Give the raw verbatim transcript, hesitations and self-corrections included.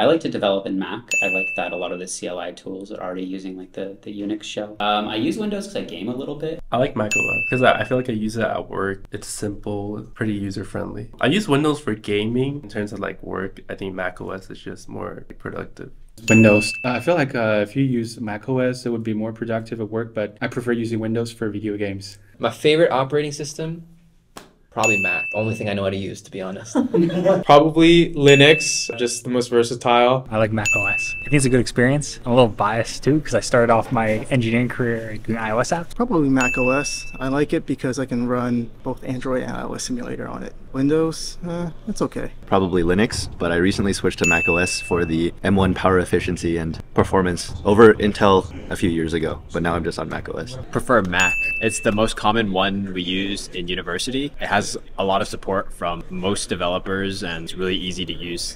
I like to develop in Mac. I like that a lot of the C L I tools are already using like the, the Unix shell. Um, I use Windows because I game a little bit. I like Mac a lot because I feel like I use it at work. It's simple, pretty user-friendly. I use Windows for gaming. In terms of like work, I think macOS is just more productive. Windows. Uh, I feel like uh, if you use macOS, it would be more productive at work, but I prefer using Windows for video games. My favorite operating system? Probably Mac. Only thing I know how to use, to be honest. Probably Linux, just the most versatile. I like macOS. I think it's a good experience. I'm a little biased too, because I started off my engineering career doing iOS apps. Probably macOS. I like it because I can run both Android and iOS simulator on it. Windows, uh, it's okay. Probably Linux, but I recently switched to macOS for the M one power efficiency and performance over Intel a few years ago, but now I'm just on macOS. Prefer Mac. It's the most common one we use in university. It has a lot of support from most developers and it's really easy to use.